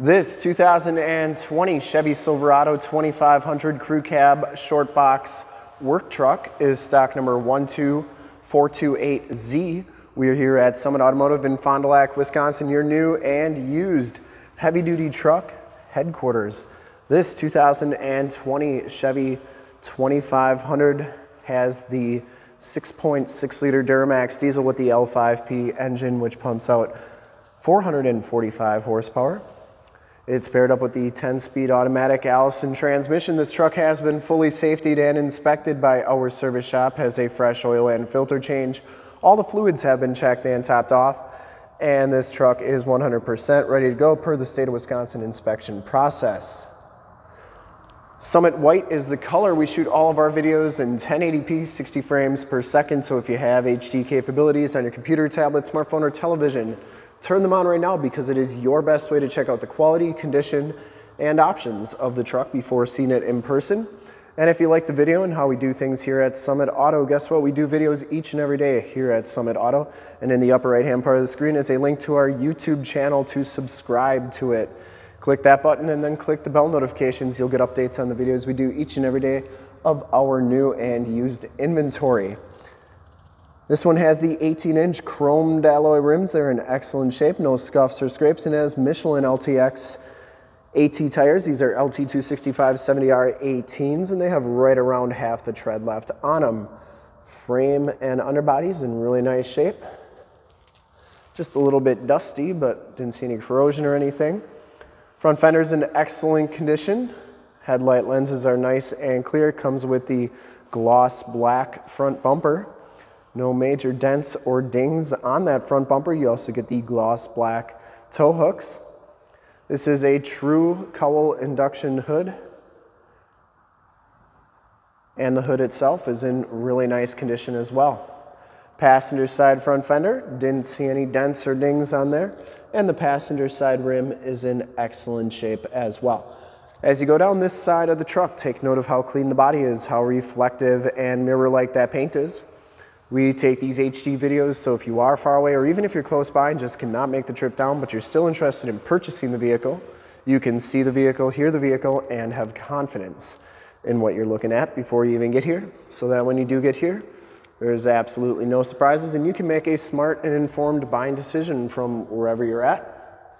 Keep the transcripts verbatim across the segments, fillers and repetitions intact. This two thousand twenty Chevy Silverado twenty-five hundred Crew Cab Short Box Work Truck is stock number one two four two eight Z. We are here at Summit Automotive in Fond du Lac, Wisconsin, your new and used heavy-duty truck headquarters. This two thousand twenty Chevy twenty-five hundred has the six point six liter Duramax diesel with the L five P engine, which pumps out four hundred forty-five horsepower. It's paired up with the ten speed automatic Allison transmission. This truck has been fully safetied and inspected by our service shop, has a fresh oil and filter change. All the fluids have been checked and topped off, and this truck is one hundred percent ready to go per the state of Wisconsin inspection process. Summit White is the color. We shoot all of our videos in ten eighty p, sixty frames per second, so if you have H D capabilities on your computer, tablet, smartphone, or television, turn them on right now, because it is your best way to check out the quality, condition, and options of the truck before seeing it in person. And if you like the video and how we do things here at Summit Auto, guess what? We do videos each and every day here at Summit Auto, and in the upper right-hand part of the screen is a link to our YouTube channel to subscribe to it. Click that button and then click the bell notifications. You'll get updates on the videos we do each and every day of our new and used inventory. This one has the eighteen inch chromed alloy rims. They're in excellent shape, no scuffs or scrapes, and has Michelin L T X AT tires. These are L T two sixty-five seventy R eighteens, and they have right around half the tread left on them. Frame and underbody's in really nice shape. Just a little bit dusty, but didn't see any corrosion or anything. Front fender's in excellent condition. Headlight lenses are nice and clear. Comes with the gloss black front bumper. No major dents or dings on that front bumper. You also get the gloss black tow hooks. This is a true cowl induction hood. And the hood itself is in really nice condition as well. Passenger side front fender, didn't see any dents or dings on there, and the passenger side rim is in excellent shape as well. As you go down this side of the truck, take note of how clean the body is, how reflective and mirror-like that paint is. We take these H D videos, so if you are far away, or even if you're close by and just cannot make the trip down, but you're still interested in purchasing the vehicle, you can see the vehicle, hear the vehicle, and have confidence in what you're looking at before you even get here, so that when you do get here, there's absolutely no surprises, and you can make a smart and informed buying decision from wherever you're at.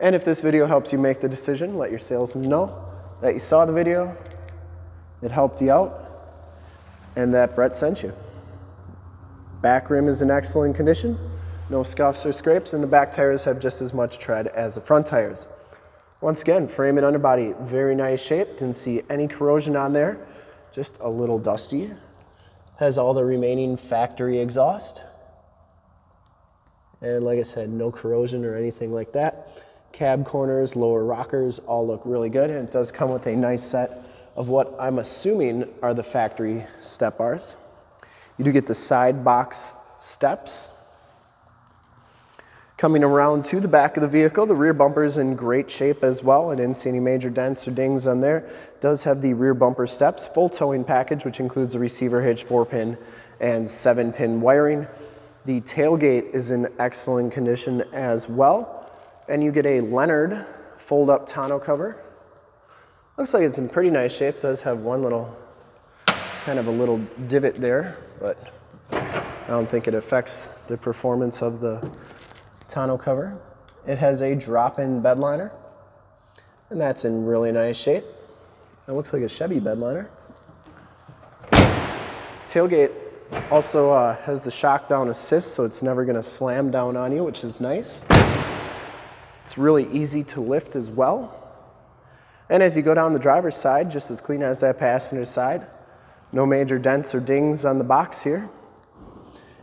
And if this video helps you make the decision, let your salesman know that you saw the video, it helped you out, and that Brett sent you. Back rim is in excellent condition, no scuffs or scrapes, and the back tires have just as much tread as the front tires. Once again, frame and underbody, very nice shape. Didn't see any corrosion on there, just a little dusty. Has all the remaining factory exhaust. And like I said, no corrosion or anything like that. Cab corners, lower rockers, all look really good. And it does come with a nice set of what I'm assuming are the factory step bars. You do get the side box steps. Coming around to the back of the vehicle, the rear bumper is in great shape as well. I didn't see any major dents or dings on there. It does have the rear bumper steps, full towing package, which includes a receiver hitch, four pin, and seven pin wiring. The tailgate is in excellent condition as well. And you get a Leonard fold-up tonneau cover. Looks like it's in pretty nice shape. It does have one little, kind of a little divot there, but I don't think it affects the performance of the tonneau cover. It has a drop-in bed liner, and that's in really nice shape. It looks like a Chevy bed liner. Tailgate also uh, has the shock down assist, so it's never going to slam down on you, which is nice. It's really easy to lift as well. And as you go down the driver's side, just as clean as that passenger side. No major dents or dings on the box here.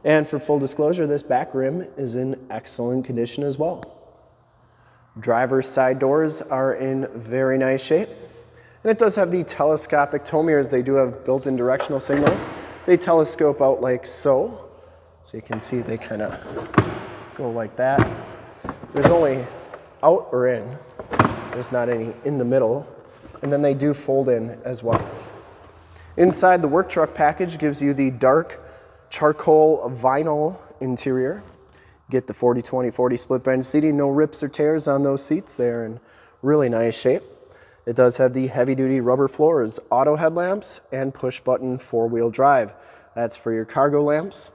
And for full disclosure, this back rim is in excellent condition as well. Driver's side doors are in very nice shape. And it does have the telescopic tow mirrors. They do have built-in directional signals. They telescope out like so. So you can see they kind of go like that. There's only out or in. There's not any in the middle. And then they do fold in as well. Inside, the work truck package gives you the dark charcoal vinyl interior. Get the forty twenty forty split bench seating, no rips or tears on those seats. They're in Really nice shape. It does have the heavy-duty rubber floors, auto headlamps, and push-button four-wheel drive. That's for your cargo lamps.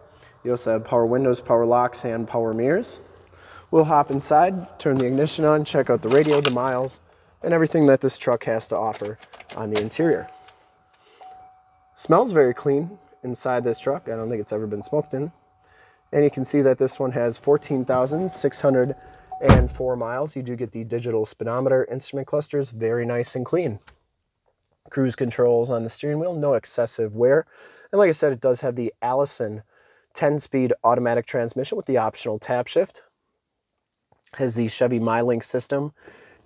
You also have power windows, power locks, and power mirrors. We'll hop inside, turn the ignition on, check out the radio, the miles, and everything that this truck has to offer on the interior. Smells very clean inside this truck. I don't think it's ever been smoked in. And you can see that this one has fourteen thousand six hundred and four miles. You do get the digital speedometer, instrument clusters, very nice and clean. Cruise controls on the steering wheel, no excessive wear. And like I said, it does have the Allison ten-speed automatic transmission with the optional tap shift. Has the Chevy MyLink system,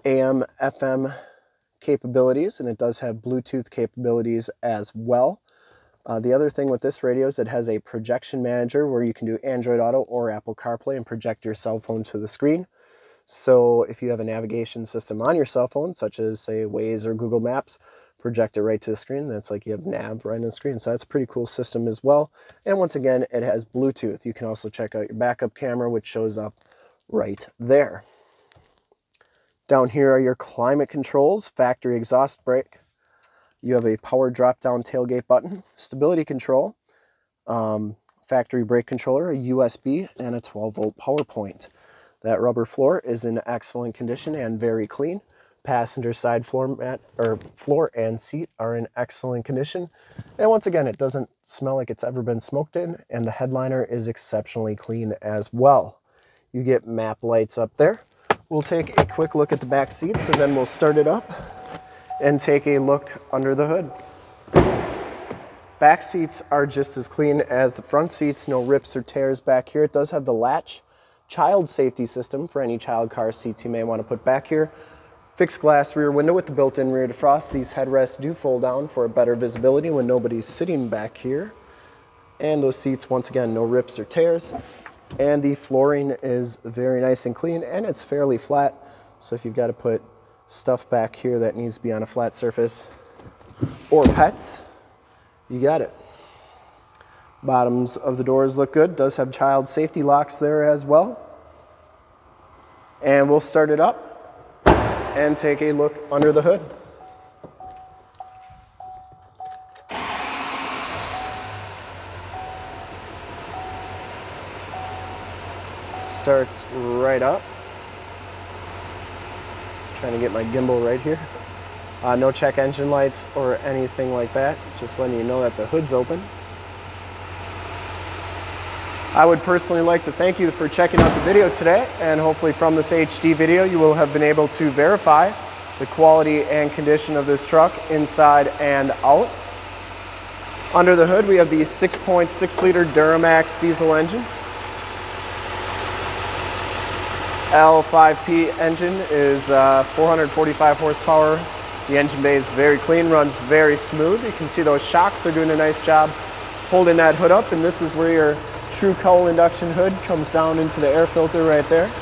A M F M capabilities, and it does have Bluetooth capabilities as well. Uh, the other thing with this radio is it has a projection manager where you can do Android Auto or Apple CarPlay and project your cell phone to the screen. So if you have a navigation system on your cell phone, such as say Waze or Google Maps, project it right to the screen. That's like you have nav right on the screen. So that's a pretty cool system as well. And once again, it has Bluetooth. You can also check out your backup camera, which shows up right there. Down here are your climate controls, factory exhaust brake. You have a power drop-down tailgate button, stability control, um, factory brake controller, a U S B, and a twelve volt power point. That rubber floor is in excellent condition and very clean. Passenger side floor mat or floor and seat are in excellent condition. And once again, it doesn't smell like it's ever been smoked in, and the headliner is exceptionally clean as well. You get map lights up there. We'll take a quick look at the back seats, and then we'll start it up and take a look under the hood. Back seats are just as clean as the front seats, no rips or tears back here. It does have the latch child safety system for any child car seats you may want to put back here. Fixed glass rear window with the built-in rear defrost. These headrests do fold down for a better visibility when nobody's sitting back here. And those seats, once again, no rips or tears. And the flooring is very nice and clean, and it's fairly flat. So if you've got to put stuff back here that needs to be on a flat surface or pets, you got it. Bottoms of the doors look good. Does have child safety locks there as well. And we'll start it up and take a look under the hood. Starts right up. Trying to get my gimbal right here. Uh, no check engine lights or anything like that. Just letting you know that the hood's open. I would personally like to thank you for checking out the video today, and hopefully from this H D video you will have been able to verify the quality and condition of this truck inside and out. Under the hood we have the six point six liter Duramax diesel engine. L five P engine is uh, four hundred forty-five horsepower. The engine bay is very clean, runs very smooth. You can see those shocks are doing a nice job holding that hood up, and this is where your true cowl induction hood comes down into the air filter right there.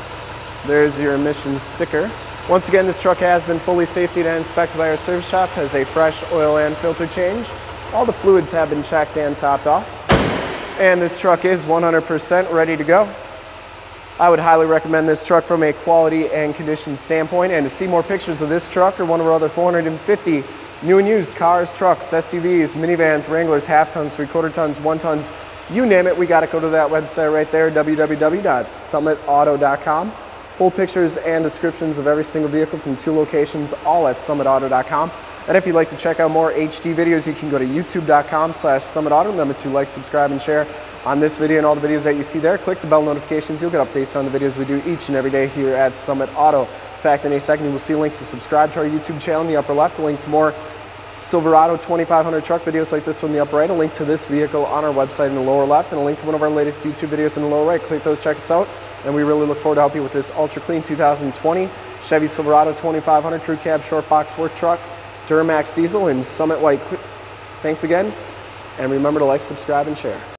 There's your emissions sticker. Once again, this truck has been fully safety and inspected by our service shop, has a fresh oil and filter change. All the fluids have been checked and topped off, and this truck is one hundred percent ready to go. I would highly recommend this truck from a quality and condition standpoint, and to see more pictures of this truck or one of our other four hundred fifty new and used cars, trucks, S U Vs, minivans, Wranglers, half tons, three quarter tons, one tons, you name it, we got to go to that website right there, w w w dot summit auto dot com. Full pictures and descriptions of every single vehicle from two locations, all at summit auto dot com. And if you'd like to check out more H D videos, you can go to youtube dot com slash summit auto. Remember to like, subscribe, and share on this video and all the videos that you see there. Click the bell notifications. You'll get updates on the videos we do each and every day here at Summit Auto. In fact, in a second, you will see a link to subscribe to our YouTube channel in the upper left, a link to more Silverado twenty-five hundred truck videos like this one in the upper right, a link to this vehicle on our website in the lower left, and a link to one of our latest YouTube videos in the lower right. Click those, check us out, and we really look forward to help you with this ultra clean two thousand twenty Chevy Silverado twenty-five hundred crew cab short box work truck, Duramax diesel in Summit White. Thanks again, and remember to like, subscribe, and share.